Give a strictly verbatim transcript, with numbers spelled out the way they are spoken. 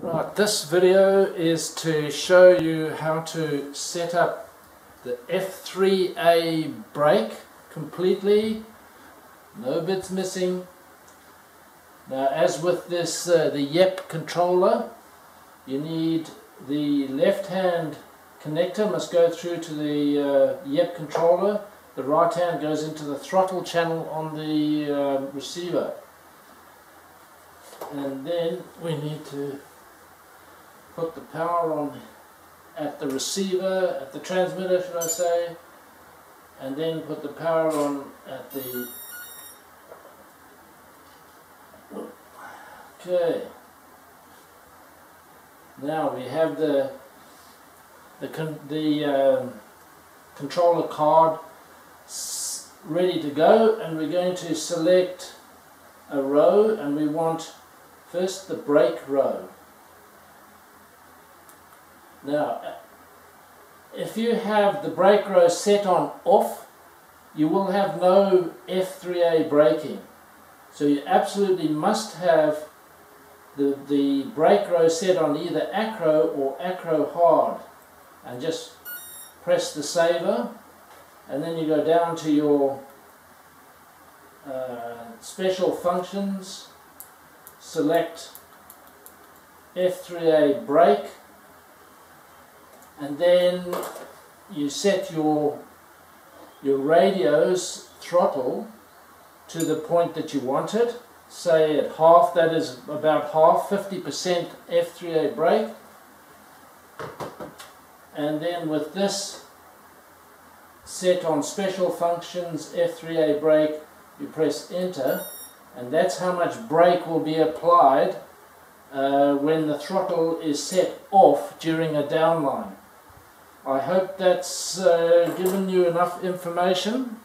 Right, this video is to show you how to set up the F three A brake completely, no bits missing. Now, as with this uh, the YEP controller, you need the left hand connector must go through to the uh, YEP controller, the right hand goes into the throttle channel on the uh, receiver, and then we need to put the power on at the receiver, at the transmitter should I say, and then put the power on at the... Okay. Now we have the the, con the um, controller card ready to go, and we're going to select a row, and we want first the brake row. Now, if you have the brake row set on off, you will have no F three A braking. So you absolutely must have the, the brake row set on either ACRO or ACRO HARD. And just press the saver, and then you go down to your uh, special functions, select F three A brake, and then you set your your radio's throttle to the point that you want it, say at half, that is about half, fifty percent F three A brake, and then with this set on special functions F three A brake, you press enter, and that's how much brake will be applied uh, when the throttle is set off during a downline. I hope that's uh, given you enough information.